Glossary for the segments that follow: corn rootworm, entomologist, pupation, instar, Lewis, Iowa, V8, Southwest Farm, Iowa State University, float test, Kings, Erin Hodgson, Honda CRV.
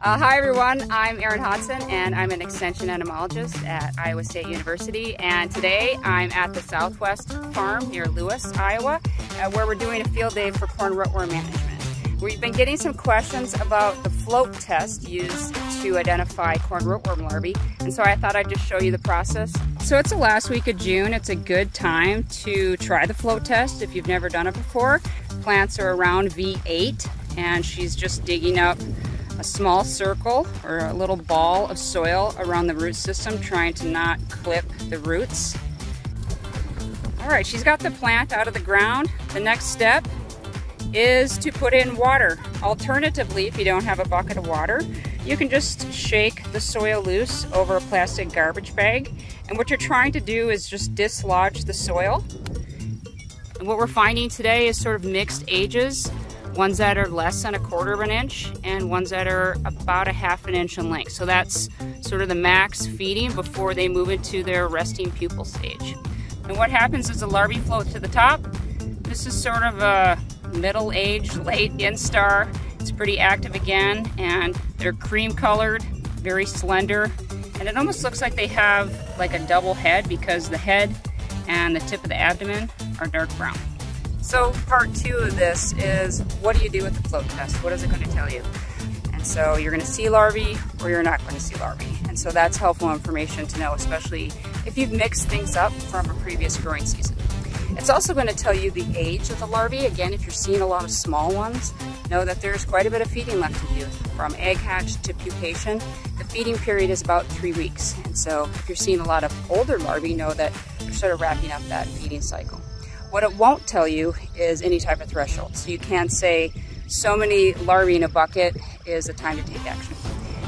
Hi everyone, I'm Erin Hodgson and I'm an extension entomologist at Iowa State University, and today I'm at the Southwest Farm near Lewis, Iowa, where we're doing a field day for corn rootworm management. We've been getting some questions about the float test used to identify corn rootworm larvae, and so I thought I'd just show you the process. So it's the last week of June. It's a good time to try the float test if you've never done it before. Plants are around V8 and she's just digging up a small circle or a little ball of soil around the root system, trying to not clip the roots. All right, she's got the plant out of the ground. The next step is to put in water. Alternatively, if you don't have a bucket of water, you can just shake the soil loose over a plastic garbage bag. And what you're trying to do is just dislodge the soil. And what we're finding today is sort of mixed ages. Ones that are less than 1/4 of an inch and ones that are about 1/2 an inch in length. So that's sort of the max feeding before they move into their resting pupal stage. And what happens is the larvae float to the top. This is sort of a middle-aged late instar. It's pretty active again, and they're cream colored, very slender. And it almost looks like they have like a double head because the head and the tip of the abdomen are dark brown. So part 2 of this is, what do you do with the float test? What is it going to tell you? And so you're going to see larvae or you're not going to see larvae. And so that's helpful information to know, especially if you've mixed things up from a previous growing season. It's also going to tell you the age of the larvae. Again, if you're seeing a lot of small ones, know that there's quite a bit of feeding left of you. From egg hatch to pupation, the feeding period is about 3 weeks. And so if you're seeing a lot of older larvae, know that you're sort of wrapping up that feeding cycle. What it won't tell you is any type of threshold. So you can't say so many larvae in a bucket is the time to take action.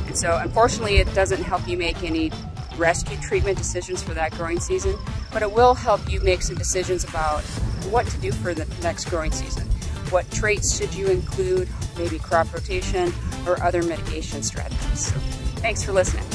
And so unfortunately it doesn't help you make any rescue treatment decisions for that growing season, but it will help you make some decisions about what to do for the next growing season. What traits should you include, maybe crop rotation or other mitigation strategies. So, thanks for listening.